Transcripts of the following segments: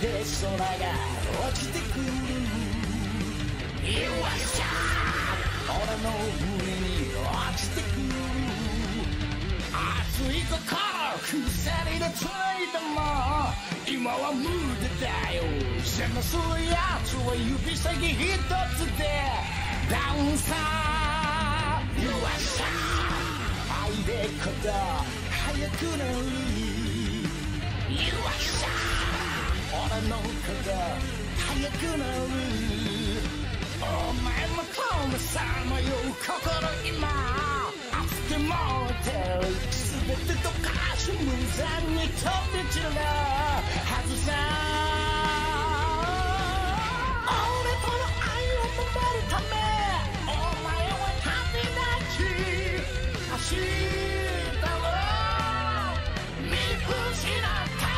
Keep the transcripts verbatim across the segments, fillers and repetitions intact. で空が落ちてくる You are sharp 俺の胸に落ちてくる熱い心鎖のついたも今は無駄だよ邪魔するやつは指先一つでダウンサー You are sharp 愛でこと早くなる You are sharp俺のこと早くなるお前もこのさまよ心今熱く燃えてる全て溶かし無残に飛び散るはずさ俺との愛を守るためお前は旅立ち走ったの見失った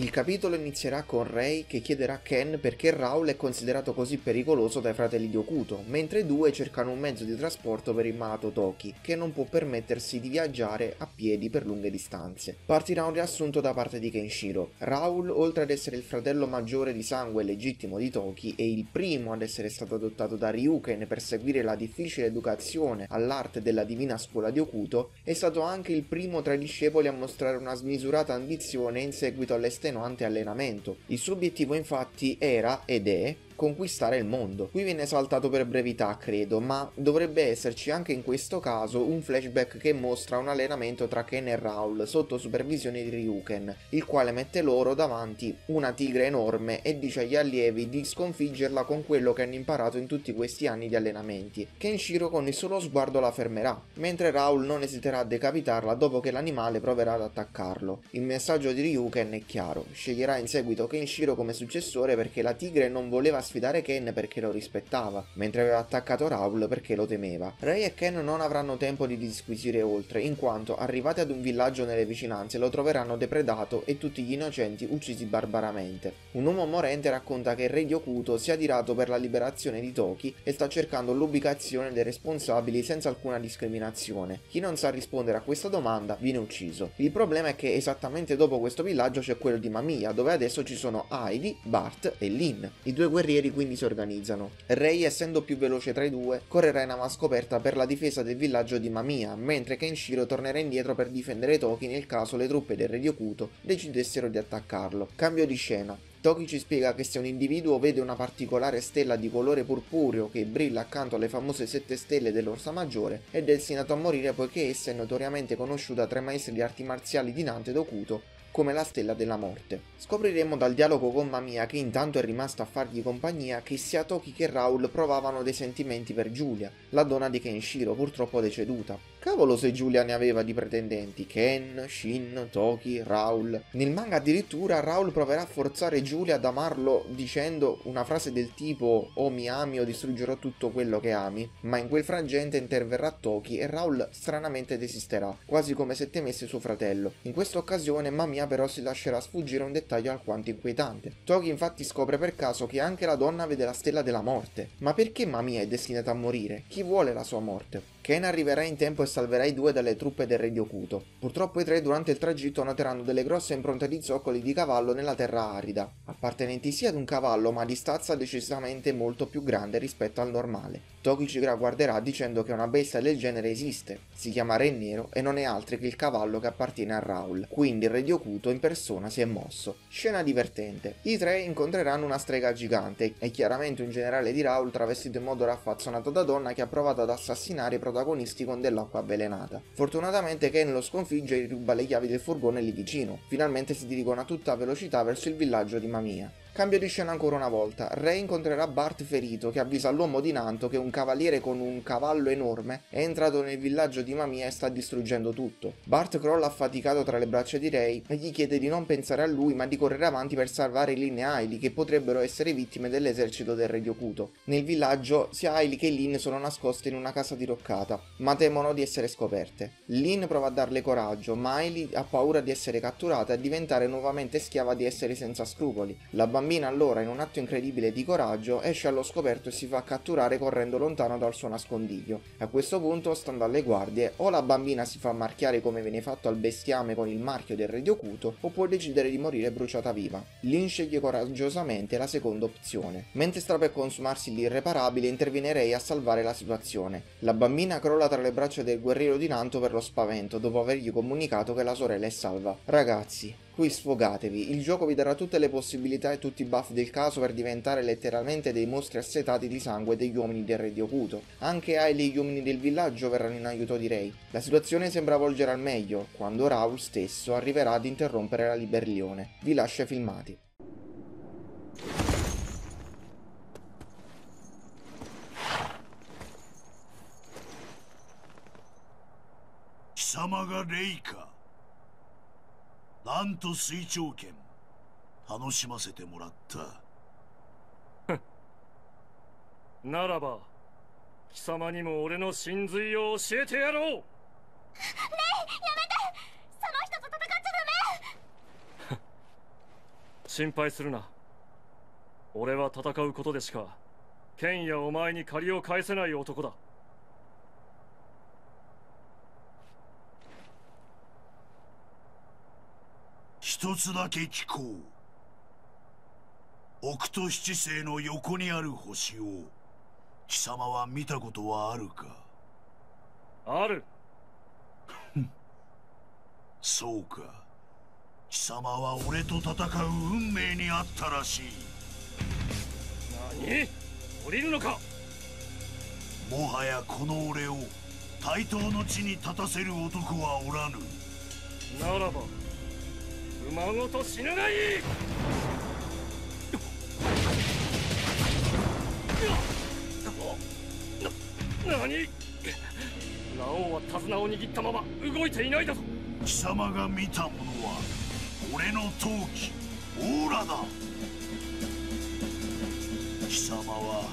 Il capitolo inizierà con Rei che chiederà a Ken perché Raoul è considerato così pericoloso dai fratelli di Okuto, mentre i due cercano un mezzo di trasporto per Imato Toki, che non può permettersi di viaggiare a piedi per lunghe distanze. Partirà un riassunto da parte di Kenshiro. Raoul, oltre ad essere il fratello maggiore di sangue legittimo di Toki, è il primo ad essere stato adottato da Ryuken per seguire la difficile educazione all'arte della divina scuola di Okuto, è stato anche il primo tra i discepoli a mostrare una smisurata ambizione in seguito all'estensione allenamento. Il suo obiettivo infatti era ed è conquistare il mondo. Qui viene saltato per brevità credo, ma dovrebbe esserci anche in questo caso un flashback che mostra un allenamento tra Ken e Raoul sotto supervisione di Ryuken, il quale mette loro davanti una tigre enorme e dice agli allievi di sconfiggerla con quello che hanno imparato in tutti questi anni di allenamenti. Kenshiro con il solo sguardo la fermerà, mentre Raoul non esiterà a decapitarla dopo che l'animale proverà ad attaccarlo. Il messaggio di Ryuken è chiaro, sceglierà in seguito Kenshiro come successore perché la tigre non voleva sfidare Ken perché lo rispettava, mentre aveva attaccato Raoul perché lo temeva. Rei e Ken non avranno tempo di disquisire oltre, in quanto arrivati ad un villaggio nelle vicinanze lo troveranno depredato e tutti gli innocenti uccisi barbaramente. Un uomo morente racconta che il re di Okuto si è adirato per la liberazione di Toki e sta cercando l'ubicazione dei responsabili senza alcuna discriminazione. Chi non sa rispondere a questa domanda viene ucciso. Il problema è che esattamente dopo questo villaggio c'è quello di Mamiya, dove adesso ci sono Heidi, Bart e Lynn. I due guerrieri quindi si organizzano. Rei, essendo più veloce tra i due, correrà in avanscoperta per la difesa del villaggio di Mamiya, mentre Kenshiro tornerà indietro per difendere Toki nel caso le truppe del re di Okuto decidessero di attaccarlo. Cambio di scena. Toki ci spiega che se un individuo vede una particolare stella di colore purpureo che brilla accanto alle famose sette stelle dell'Orsa Maggiore è destinato a morire poiché essa è notoriamente conosciuta tra i maestri di arti marziali di Nante ed Okuto come la stella della morte. Scopriremo dal dialogo con Mamiya, che intanto è rimasta a fargli compagnia, che sia Toki che Raoul provavano dei sentimenti per Giulia, la donna di Kenshiro purtroppo deceduta. Cavolo se Giulia ne aveva di pretendenti, Ken, Shin, Toki, Raoul. Nel manga addirittura Raoul proverà a forzare Giulia ad amarlo dicendo una frase del tipo "o mi ami o distruggerò tutto quello che ami", ma in quel frangente interverrà Toki e Raoul stranamente desisterà, quasi come se temesse suo fratello. In questa occasione Mamiya però si lascerà sfuggire un dettaglio alquanto inquietante. Toki infatti scopre per caso che anche la donna vede la stella della morte. Ma perché Mamiya è destinata a morire? Chi vuole la sua morte? Ken arriverà in tempo e salverà i due dalle truppe del re di Okuto. Purtroppo i tre durante il tragitto noteranno delle grosse impronte di zoccoli di cavallo nella terra arida, appartenenti sia ad un cavallo ma di stazza decisamente molto più grande rispetto al normale. Toki ci guarderà dicendo che una bestia del genere esiste, si chiama Re Nero e non è altro che il cavallo che appartiene a Raoul, quindi il re di Okuto in persona si è mosso. Scena divertente. I tre incontreranno una strega gigante e chiaramente un generale di Raoul travestito in modo raffazzonato da donna che ha provato ad assassinare i protagonisti con dell'acqua avvelenata. Fortunatamente Ken lo sconfigge e gli ruba le chiavi del furgone lì vicino. Finalmente si dirigono a tutta velocità verso il villaggio di Mamiya. Cambio di scena ancora una volta, Re incontrerà Bart ferito che avvisa l'uomo di Nanto che un cavaliere con un cavallo enorme è entrato nel villaggio di Mamiya e sta distruggendo tutto. Bart crolla affaticato tra le braccia di Ray e gli chiede di non pensare a lui ma di correre avanti per salvare Lynn e Hailey che potrebbero essere vittime dell'esercito del Re Diocuto. Nel villaggio sia Hailey che Lynn sono nascoste in una casa diroccata ma temono di essere scoperte. Lynn prova a darle coraggio ma Hailey ha paura di essere catturata e diventare nuovamente schiava di esseri senza scrupoli. La bambina allora, in un atto incredibile di coraggio, esce allo scoperto e si fa catturare correndo lontano dal suo nascondiglio. A questo punto, stando alle guardie, o la bambina si fa marchiare come viene fatto al bestiame con il marchio del Re Diocuto, o può decidere di morire bruciata viva. Lynn sceglie coraggiosamente la seconda opzione. Mentre sta per consumarsi l'irreparabile, interviene Ray a salvare la situazione. La bambina crolla tra le braccia del guerriero di Nanto per lo spavento, dopo avergli comunicato che la sorella è salva. Ragazzi, qui sfogatevi, il gioco vi darà tutte le possibilità e tutti i buff del caso per diventare letteralmente dei mostri assetati di sangue degli uomini del Re Diocuto. Anche Hailey e gli uomini del villaggio verranno in aiuto di Ray. La situazione sembra volgere al meglio, quando Raoul stesso arriverà ad interrompere la ribellione. Vi lascio i filmati. Samaga Reika なんと水長剣楽しませてもらったならば貴様にも俺の真髄を教えてやろうねえやめてその人と戦っちゃダメ心配するな俺は戦うことでしか剣やお前に借りを返せない男だ 一つだけ聞こう奥と七星の横にある星を貴様は見たことはあるかあるそうか貴様は俺と戦う運命にあったらしい何降りるのかもはやこの俺を対等の地に立たせる男はおらぬならば 馬ごと死なない何ラオウは手綱を握ったまま動いていないだぞ貴様が見たものは俺の闘気オーラだ貴様は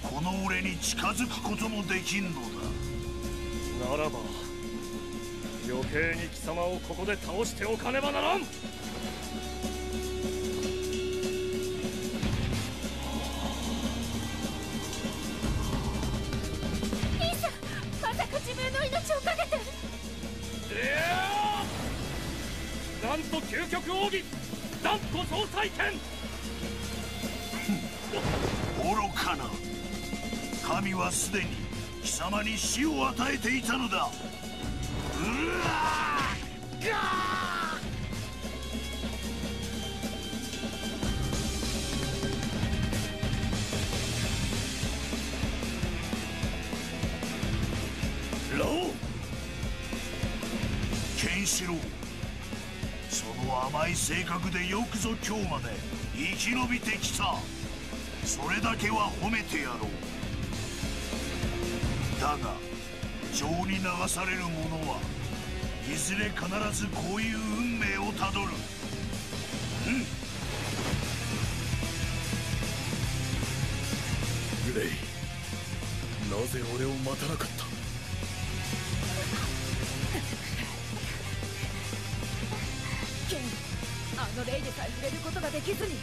この俺に近づくこともできんのだならば 余計に貴様をここで倒しておかねばならん兄さんまさか自分の命をかけていやーなんと究極奥義なんと総裁剣愚かな神はすでに貴様に死を与えていたのだ ケンシロウその甘い性格でよくぞ今日まで生き延びてきたそれだけは褒めてやろうだが 情に流される者はいずれ必ずこういう運命をたどるうんレイなぜ俺を待たなかったケンあのレイでさえ触れることができずに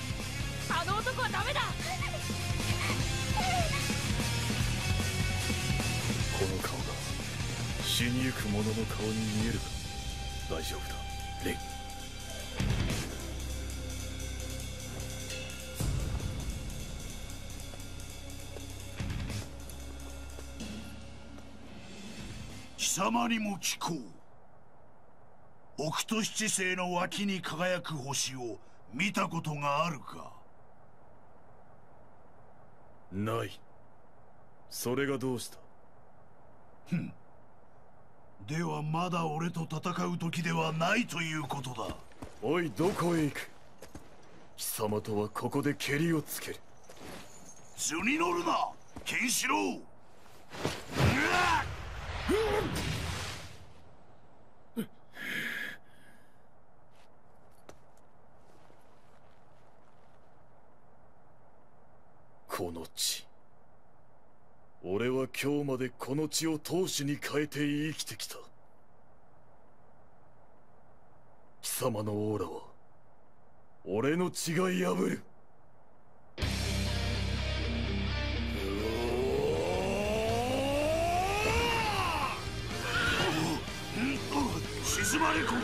あの男はダメだこの顔 死にゆく者の顔に見えるか大丈夫だレイ貴様にも聞こう奥と七星の脇に輝く星を見たことがあるかないそれがどうしたふん ではまだ俺と戦う時ではないということだおいどこへ行く貴様とはここで蹴りをつける。図に乗るな、ケンシロウ。うわっ、うん、この地、俺は今日までこの地を闘志に変えて生きてきた。貴様のオーラは俺の血が破る。静まれ国王。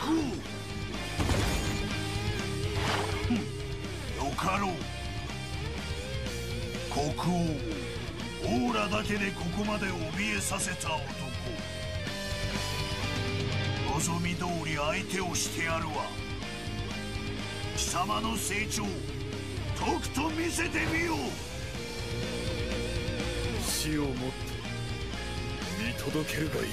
よかろう。国王をオーラだけでここまで怯えさせた男。望み通り相手をしてやるわ。貴様の成長、とくと見せてみよう。死をもって見届けるがいい。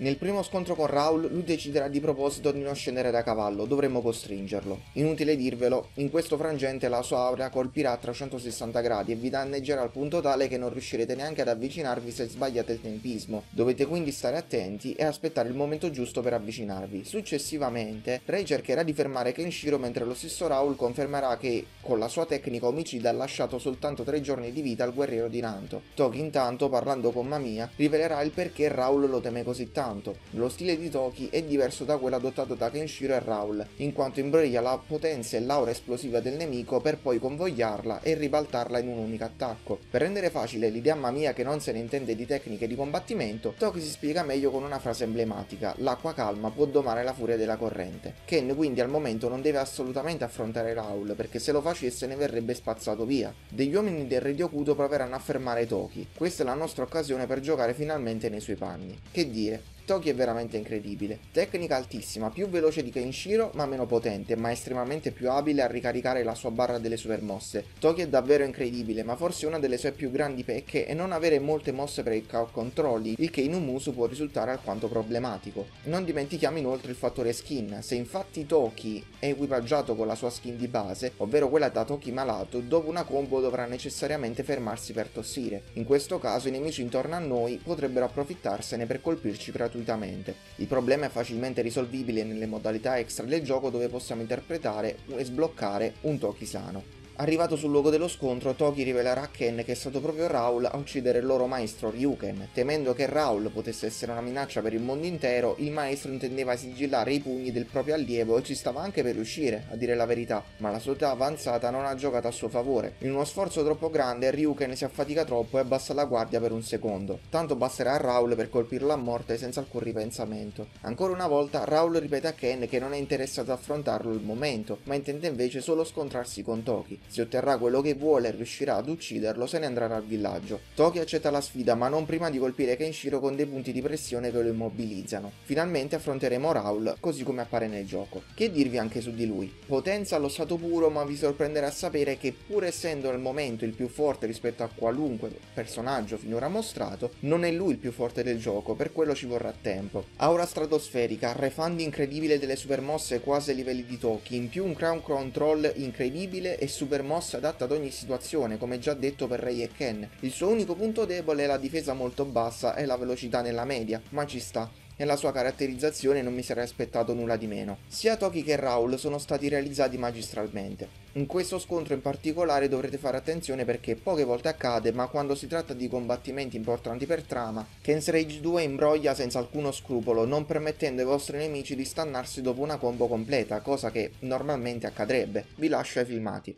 Nel primo scontro con Raoul lui deciderà di proposito di non scendere da cavallo, dovremmo costringerlo. Inutile dirvelo, in questo frangente la sua aura colpirà a trecentosessanta gradi e vi danneggerà al punto tale che non riuscirete neanche ad avvicinarvi se sbagliate il tempismo. Dovete quindi stare attenti e aspettare il momento giusto per avvicinarvi. Successivamente Rei cercherà di fermare Kenshiro, mentre lo stesso Raoul confermerà che con la sua tecnica omicida ha lasciato soltanto tre giorni di vita al guerriero di Nanto. Toki intanto, parlando con Mamiya, rivelerà il perché Raoul lo teme così tanto. Lo stile di Toki è diverso da quello adottato da Kenshiro e Raoul, in quanto imbroglia la potenza e l'aura esplosiva del nemico per poi convogliarla e ribaltarla in un unico attacco. Per rendere facile l'idea a Mamiya, che non se ne intende di tecniche di combattimento, Toki si spiega meglio con una frase emblematica: l'acqua calma può domare la furia della corrente. Ken quindi al momento non deve assolutamente affrontare Raoul, perché se lo facesse ne verrebbe spazzato via. Degli uomini del Re Diokudo proveranno a fermare Toki. Questa è la nostra occasione per giocare finalmente nei suoi panni. Che dire, Toki è veramente incredibile. Tecnica altissima, più veloce di Kenshiro ma meno potente, ma estremamente più abile a ricaricare la sua barra delle super mosse. Toki è davvero incredibile, ma forse una delle sue più grandi pecche è non avere molte mosse per i K O controlli, il che in un musu può risultare alquanto problematico. Non dimentichiamo inoltre il fattore skin. Se infatti Toki è equipaggiato con la sua skin di base, ovvero quella da Toki malato, dopo una combo dovrà necessariamente fermarsi per tossire. In questo caso i nemici intorno a noi potrebbero approfittarsene per colpirci gratuitamente. Il problema è facilmente risolvibile nelle modalità extra del gioco, dove possiamo interpretare e sbloccare un Toki sano. Arrivato sul luogo dello scontro, Toki rivelerà a Ken che è stato proprio Raoul a uccidere il loro maestro Ryuken. Temendo che Raoul potesse essere una minaccia per il mondo intero, il maestro intendeva sigillare i pugni del proprio allievo e ci stava anche per riuscire, a dire la verità, ma la sua età avanzata non ha giocato a suo favore. In uno sforzo troppo grande, Ryuken si affatica troppo e abbassa la guardia per un secondo. Tanto basterà a Raoul per colpirlo a morte senza alcun ripensamento. Ancora una volta, Raoul ripete a Ken che non è interessato ad affrontarlo al momento, ma intende invece solo scontrarsi con Toki. Se otterrà quello che vuole e riuscirà ad ucciderlo, se ne andrà al villaggio. Toki accetta la sfida, ma non prima di colpire Kenshiro con dei punti di pressione che lo immobilizzano. Finalmente affronteremo Raoul così come appare nel gioco. Che dirvi anche su di lui? Potenza allo stato puro, ma vi sorprenderà sapere che pur essendo al momento il più forte rispetto a qualunque personaggio finora mostrato, non è lui il più forte del gioco, per quello ci vorrà tempo. Aura stratosferica, refund incredibile delle supermosse quasi ai livelli di Toki, in più un crowd control incredibile e super mossa adatta ad ogni situazione, come già detto per Rei e Ken. Il suo unico punto debole è la difesa molto bassa e la velocità nella media, ma ci sta. Nella sua caratterizzazione non mi sarei aspettato nulla di meno. Sia Toki che Raoul sono stati realizzati magistralmente. In questo scontro in particolare dovrete fare attenzione, perché poche volte accade, ma quando si tratta di combattimenti importanti per trama, Ken's Rage due imbroglia senza alcuno scrupolo, non permettendo ai vostri nemici di stannarsi dopo una combo completa, cosa che normalmente accadrebbe. Vi lascio ai filmati.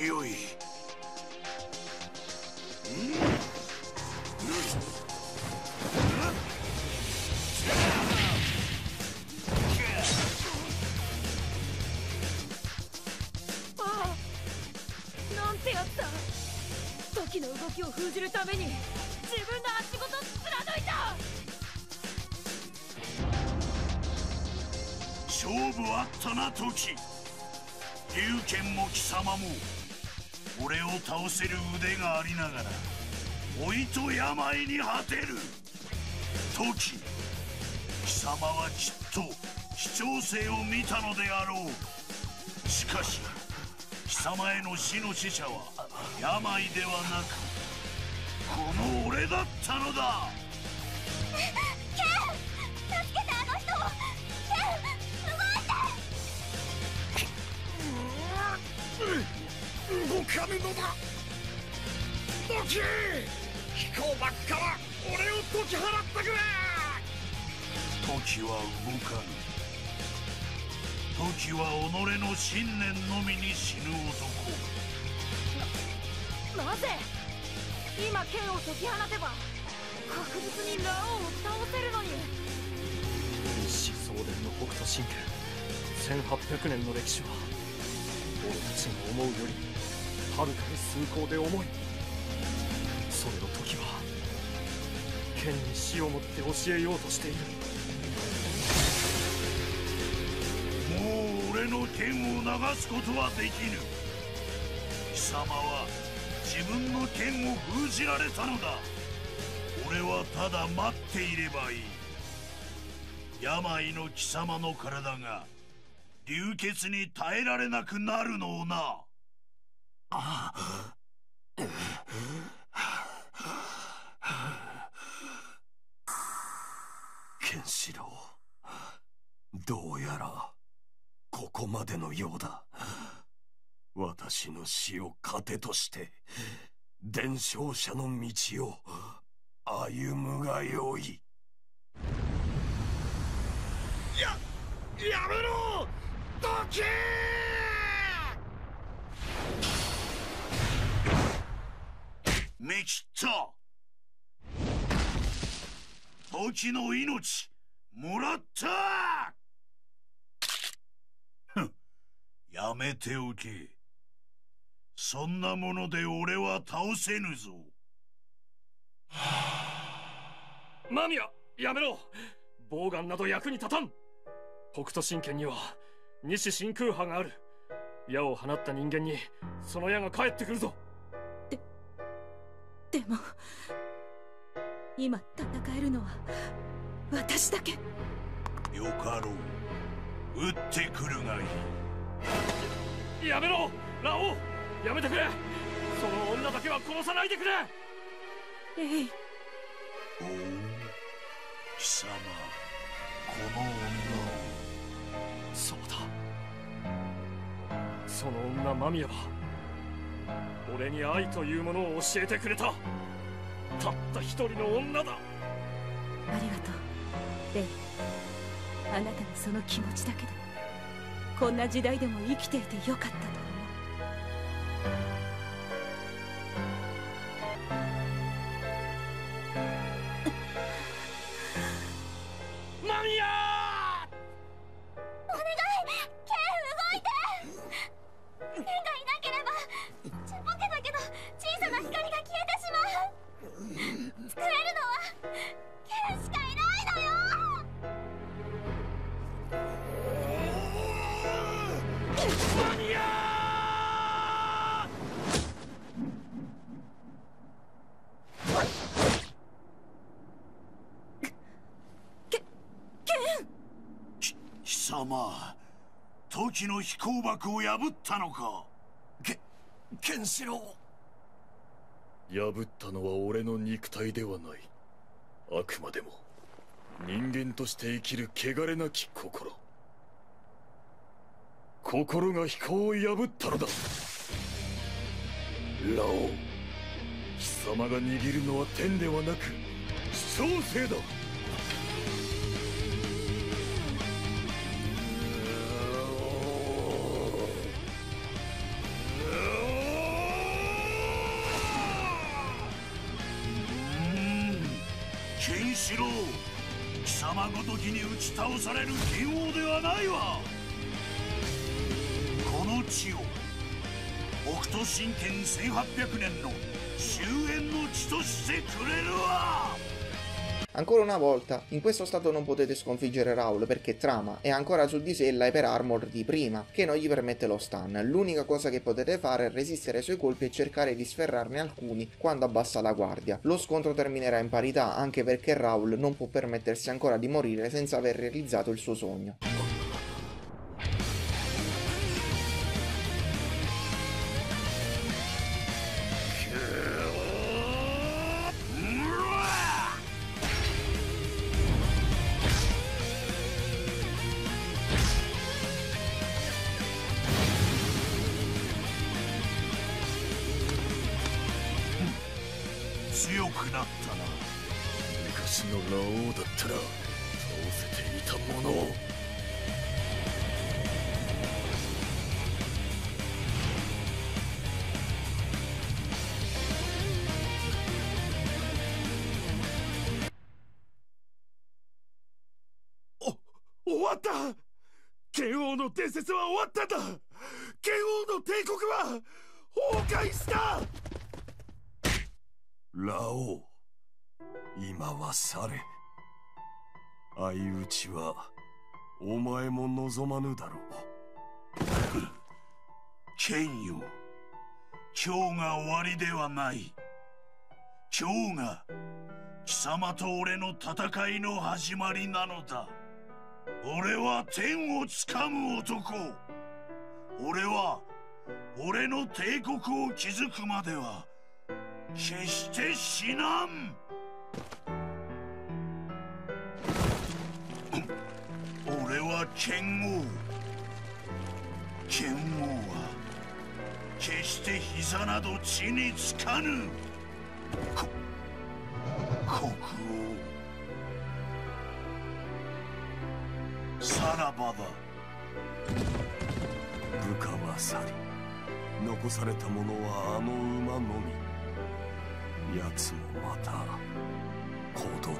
強い。ああ、なんてやった。時の動きを封じるために自分の足ごと貫いた。勝負あったな時。龍拳も貴様も。 俺を倒せる腕がありながら、老いと病に果てる。時、様はきっと貴重性を見たのであろう。しかし貴様への死の使者は病ではなくこの俺だったのだ。ケン、助けてあの人を。ケン、動いて。動かぬのだ。どき、飛行幕から俺を解き放ってくれ。時は動かぬ。時は己の信念のみに死ぬ男。 な, なぜ今剣を解き放てば確実にラオウを倒せるのに。一子相伝の北斗神拳、せんはっぴゃくねんの歴史は俺たちの思うよりはるかに崇高で重い。それの時は剣に死をもって教えようとしている。もう俺の剣を流すことはできぬ。貴様は自分の剣を封じられたのだ。俺はただ待っていればいい。病の貴様の体が流血に耐えられなくなるのをな。ああケンシロウ、どうやらここまでのようだ。私の死を糧として伝承者の道を歩むがよい。や、やめろドキー。見切った。トキの命もらった。やめておけ。そんなもので俺は倒せぬぞ。マミヤ、やめろ。ボウガンなど役に立たん。北斗神拳には西真空波がある。矢を放った人間にその矢が返ってくるぞ。ででも今戦えるのは私だけ。よかろう。撃ってくるがいい。やめろラオウ、やめてくれ。その女だけは殺さないでくれ。えい。おお、貴様この女を。そうだ、その女マミヤは俺に愛というものを教えてくれた。たった一人の女だ。ありがとうレイ。あなたのその気持ちだけでこんな時代でも生きていてよかったと思う。マミヤー、お願い剣、動いて。剣がいなければちっぽけだけど小さな光が消えてしまう。救えるのはケンしかいないのよ。マミヤー、ケ、ケン。き、貴様、時の飛行幕を破ったのか。け、ケンシロウ。破ったのは俺の肉体ではない。あくまでも人間として生きる汚れなき心。心が飛行を破ったのだラオウ。貴様が握るのは天ではなく貴重性だ。ケンシロウ、貴様ごときに打ち倒される剣王ではないわ。この地を北斗神拳せんはっぴゃくねんの終焉の地としてくれるわ。Ancora una volta, in questo stato non potete sconfiggere Raul perché Trama è ancora su di sé l'Hyper Armor di prima, che non gli permette lo stun. L'unica cosa che potete fare è resistere ai suoi colpi e cercare di sferrarne alcuni quando abbassa la guardia. Lo scontro terminerà in parità, anche perché Raul non può permettersi ancora di morire senza aver realizzato il suo sogno.剣よ、 俺は天を掴む男。俺は俺の帝国を築くまでは決して死なん。俺は剣王。剣王は決して膝など地につかぬ。こ、国王。 さらばだ。部下は去り、残されたものはあの馬のみ。奴もまた孤独。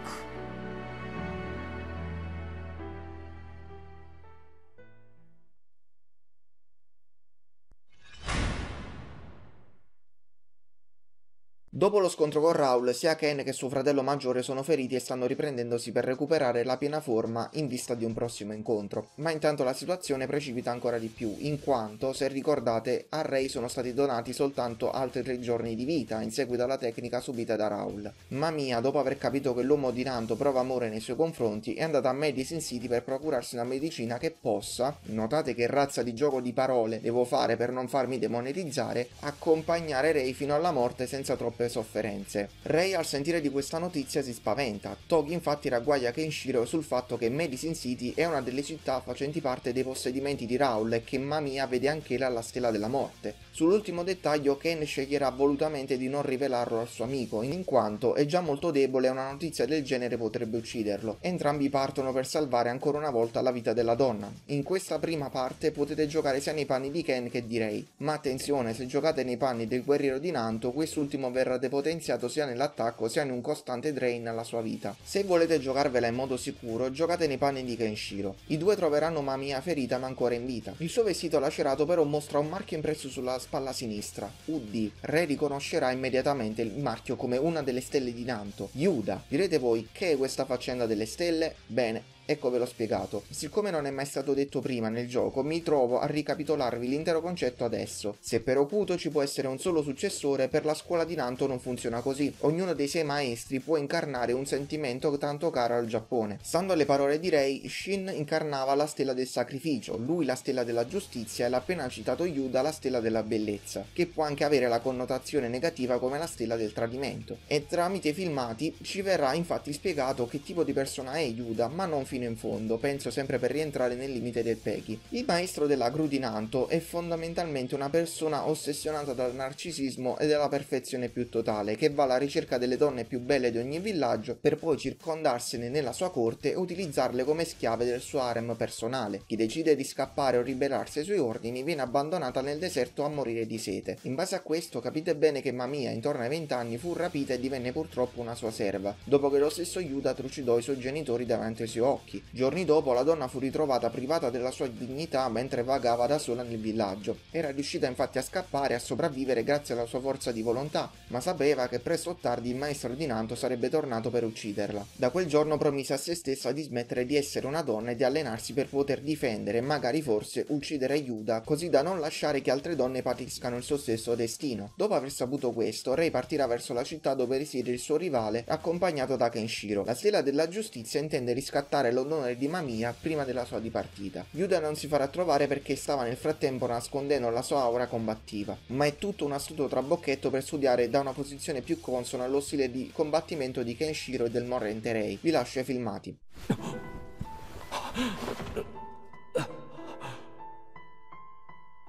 Dopo lo scontro con Raul, sia Ken che suo fratello maggiore sono feriti e stanno riprendendosi per recuperare la piena forma in vista di un prossimo incontro. Ma intanto la situazione precipita ancora di più, in quanto, se ricordate, a Rei sono stati donati soltanto altri tre giorni di vita in seguito alla tecnica subita da Raul. Ma Mia, dopo aver capito che l'uomo di Nanto prova amore nei suoi confronti, è andata a Medicine City per procurarsi una medicina che possa, notate che razza di gioco di parole devo fare per non farmi demonetizzare, accompagnare Rei fino alla morte senza troppe sofferenze. Rei al sentire di questa notizia si spaventa. Togi infatti ragguaglia Kenshiro sul fatto che Medicine City è una delle città facenti parte dei possedimenti di Raul e che Mamiya vede anche là la stella della morte. Sull'ultimo dettaglio Ken sceglierà volutamente di non rivelarlo al suo amico, in quanto è già molto debole e una notizia del genere potrebbe ucciderlo. Entrambi partono per salvare ancora una volta la vita della donna. In questa prima parte potete giocare sia nei panni di Ken che di Rei, ma attenzione, se giocate nei panni del guerriero di Nanto, quest'ultimo verrà depotenziato sia nell'attacco sia in un costante drain alla sua vita. Se volete giocarvela in modo sicuro, giocate nei panni di Kenshiro. I due troveranno Mamiya ferita ma ancora in vita. Il suo vestito lacerato però mostra un marchio impresso sulla spalla sinistra. Uddi, Re riconoscerà immediatamente il marchio come una delle stelle di Nanto, Yuda. Direte voi, che è questa faccenda delle stelle? Bene, ecco ve l'ho spiegato. Siccome non è mai stato detto prima nel gioco, mi trovo a ricapitolarvi l'intero concetto adesso. Se per Okuto ci può essere un solo successore, per la scuola di Nanto non funziona così. Ognuno dei sei maestri può incarnare un sentimento tanto caro al Giappone. Stando alle parole di Rei, Shin incarnava la stella del sacrificio, lui la stella della giustizia e l'appena citato Yuda la stella della bellezza, che può anche avere la connotazione negativa come la stella del tradimento. E tramite i filmati ci verrà infatti spiegato che tipo di persona è Yuda, ma non fino in fondo, penso sempre per rientrare nel limite del Peggy. Il maestro dell'agru di Nanto è fondamentalmente una persona ossessionata dal narcisismo e dalla perfezione più totale, che va alla ricerca delle donne più belle di ogni villaggio per poi circondarsene nella sua corte e utilizzarle come schiave del suo harem personale. Chi decide di scappare o ribellarsi ai suoi ordini viene abbandonata nel deserto a morire di sete. In base a questo capite bene che Mamiya intorno ai venti anni fu rapita e divenne purtroppo una sua serva, dopo che lo stesso Yuda trucidò i suoi genitori davanti ai suoi occhi. occhi. Giorni dopo la donna fu ritrovata privata della sua dignità mentre vagava da sola nel villaggio. Era riuscita infatti a scappare e a sopravvivere grazie alla sua forza di volontà, ma sapeva che presto o tardi il maestro di Nanto sarebbe tornato per ucciderla. Da quel giorno promise a se stessa di smettere di essere una donna e di allenarsi per poter difendere e magari forse uccidere Yuda, così da non lasciare che altre donne patiscano il suo stesso destino. Dopo aver saputo questo, Rei partirà verso la città dove risiede il suo rivale, accompagnato da Kenshiro. La stella della giustizia intende riscattare l'onore di Mamiya prima della sua dipartita. Yuda non si farà trovare perché stava nel frattempo nascondendo la sua aura combattiva, ma è tutto un astuto trabocchetto per studiare da una posizione più consona lo stile di combattimento di Kenshiro e del morente Rei. Vi lascio ai filmati.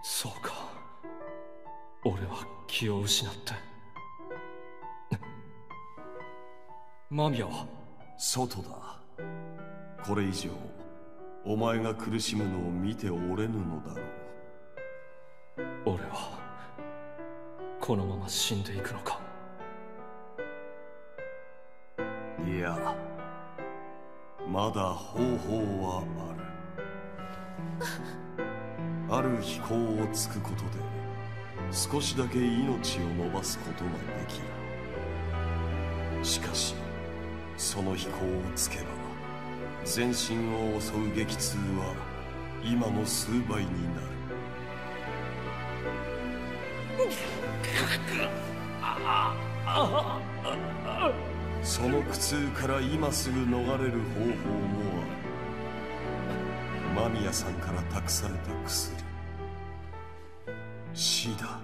So ka. Ore wa ki o ushinatte. Mamiya wa soto da. Kore ijou omae ga kurushimu no o mite orenu no darou. Ore wa kono mama shinde iku no ka? Iya. Mada hōhō wa aru. ある飛行をつくことで少しだけ命を伸ばすことができる。しかしその飛行をつけば全身を襲う激痛は今の数倍になる。その苦痛から今すぐ逃れる方法もある。 マミヤさんから託された薬。死だ。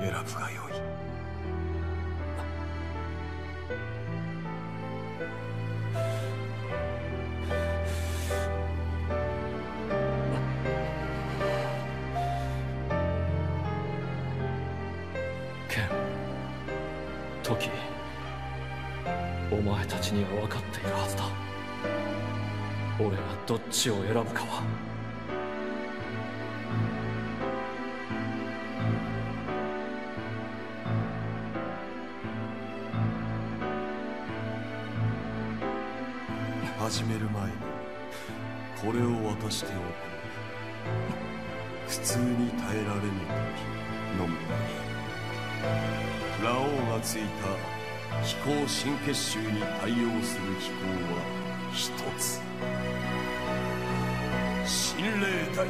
選ぶがよい。ケン、トキ、お前たちには分かっているはずだ。 俺はどっちを選ぶかは始める前にこれを渡しておこう。苦痛に耐えられぬ時のみにラオウがついた飛行神結集に対応する飛行は一つ。 心霊体。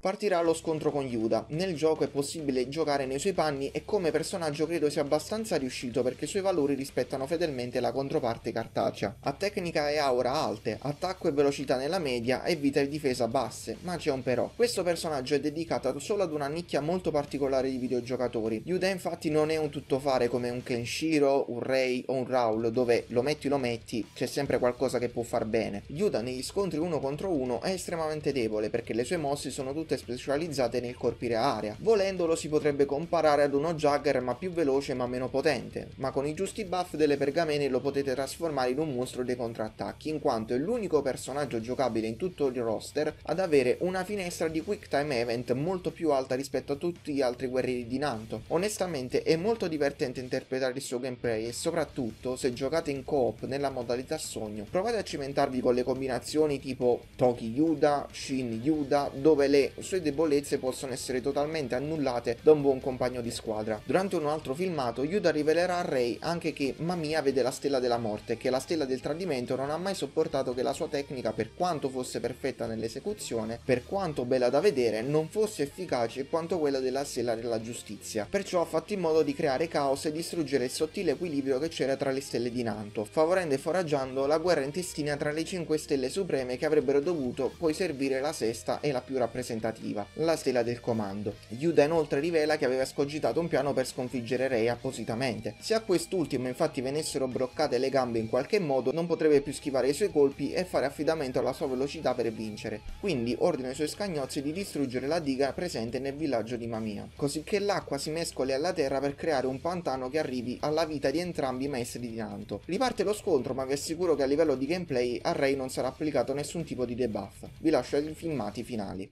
Partirà lo scontro con Yuda. Nel gioco è possibile giocare nei suoi panni e come personaggio credo sia abbastanza riuscito perché i suoi valori rispettano fedelmente la controparte cartacea. Ha tecnica e aura alte, attacco e velocità nella media e vita e difesa basse, ma c'è un però. Questo personaggio è dedicato solo ad una nicchia molto particolare di videogiocatori. Yuda infatti non è un tuttofare come un Kenshiro, un Rei o un Raul dove lo metti lo metti, c'è sempre qualcosa che può far bene. Yuda negli scontri uno contro uno è estremamente debole perché le sue mosse sono tutte specializzate nel colpire area. Volendolo si potrebbe comparare ad uno Jagger ma più veloce ma meno potente, ma con i giusti buff delle pergamene lo potete trasformare in un mostro dei contrattacchi in quanto è l'unico personaggio giocabile in tutto il roster ad avere una finestra di quick time event molto più alta rispetto a tutti gli altri guerrieri di Nanto. Onestamente è molto divertente interpretare il suo gameplay e soprattutto se giocate in co-op nella modalità sogno. Provate a cimentarvi con le combinazioni tipo Toki Yuda, Shin Yuda, dove le sue debolezze possono essere totalmente annullate da un buon compagno di squadra. Durante un altro filmato, Yoda rivelerà a Rey anche che Mamia vede la Stella della Morte e che la Stella del Tradimento non ha mai sopportato che la sua tecnica, per quanto fosse perfetta nell'esecuzione, per quanto bella da vedere, non fosse efficace quanto quella della Stella della Giustizia. Perciò ha fatto in modo di creare caos e distruggere il sottile equilibrio che c'era tra le stelle di Nanto, favorendo e foraggiando la guerra intestina tra le cinque stelle supreme che avrebbero dovuto poi servire la sesta e la più rappresentativa, la Stella del Comando. Yoda inoltre rivela che aveva escogitato un piano per sconfiggere Rey appositamente. Se a quest'ultimo infatti venissero bloccate le gambe in qualche modo, non potrebbe più schivare i suoi colpi e fare affidamento alla sua velocità per vincere, quindi ordina ai suoi scagnozzi di distruggere la diga presente nel villaggio di Mamia, così che l'acqua si mescoli alla terra per creare un pantano che arrivi alla vita di entrambi i maestri di Nanto. Riparte lo scontro, ma vi assicuro che a livello di gameplay a Rey non sarà applicato nessun tipo di debuff. Vi lascio ai filmati finali.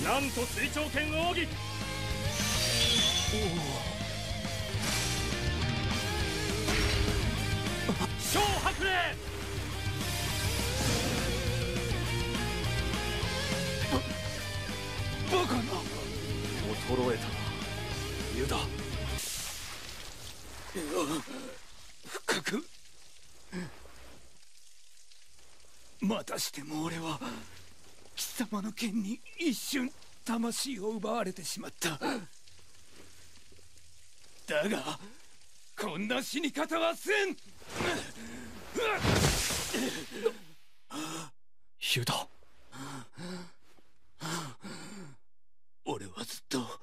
なんと水長剣奥義。小白霊。バカな。衰えたな。ユダ。復刻。またしても俺は。 貴様の剣に一瞬魂を奪われてしまっただがこんな死に方はせんユダ俺はずっと幻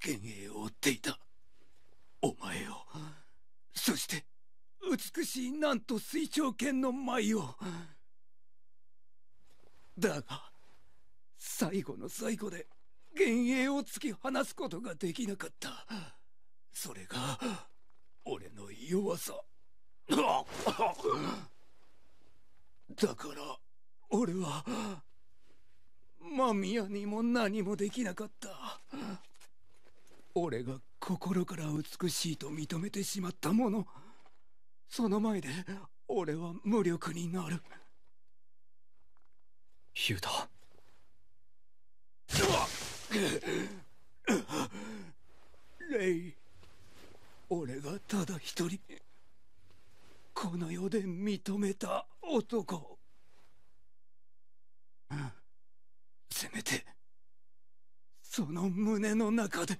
影を追っていたお前をそして美しいなんと水長剣の舞をだが 最後の最後で幻影を突き放すことができなかったそれが俺の弱さだから俺はマミヤにも何もできなかった俺が心から美しいと認めてしまったものその前で俺は無力になるユダ レイ俺がただ一人この世で認めた男せめてその胸の中で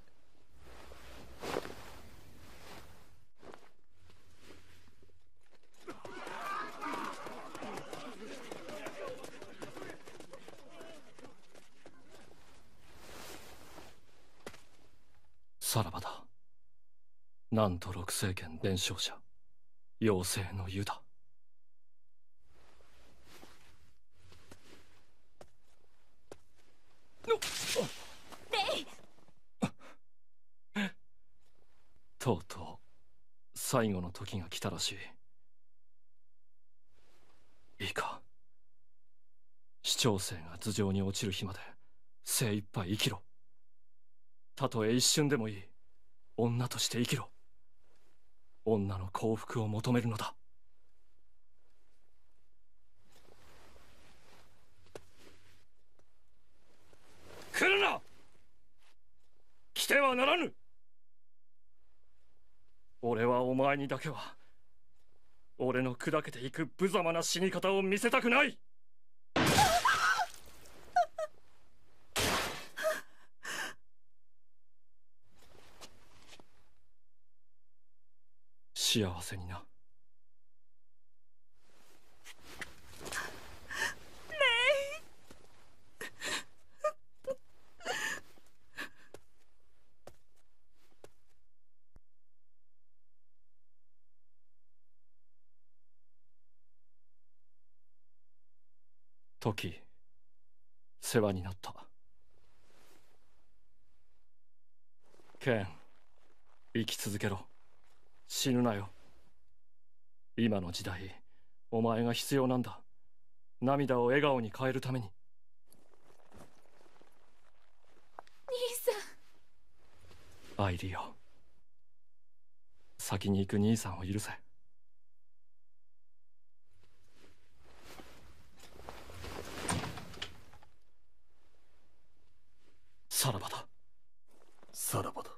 さらばだ。なんと六聖剣伝承者、妖精の湯だ。とうとう最後の時が来たらしい。いいか。市長生が頭上に落ちる日まで精一杯生きろ。 たとえ一瞬でもいい女として生きろ女の幸福を求めるのだ来るな来てはならぬ俺はお前にだけは俺の砕けていく無様な死に方を見せたくない 幸せにな。レイ。トキ、世話になった。ケン、生き続けろ。 死ぬなよ今の時代お前が必要なんだ涙を笑顔に変えるために兄アイリーよ、先に行く兄さんを許せ。さらばだ、さらばだ。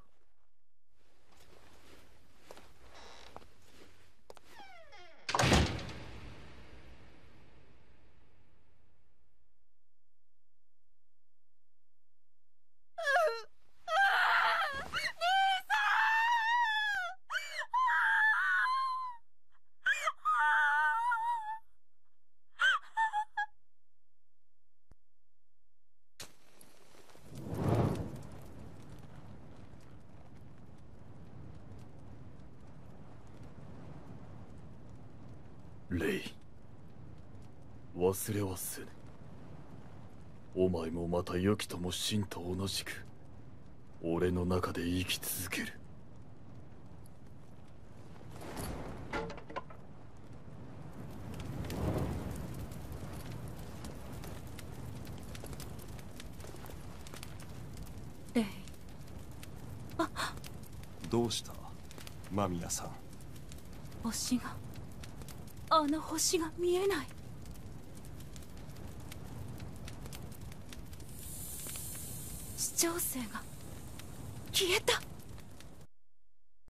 レイ、忘れはせぬ。お前もまた良き友シンと同じく俺の中で生き続ける。レイ、あっ、どうした間宮さん。星が、あの星が見えない。市長星が消えた。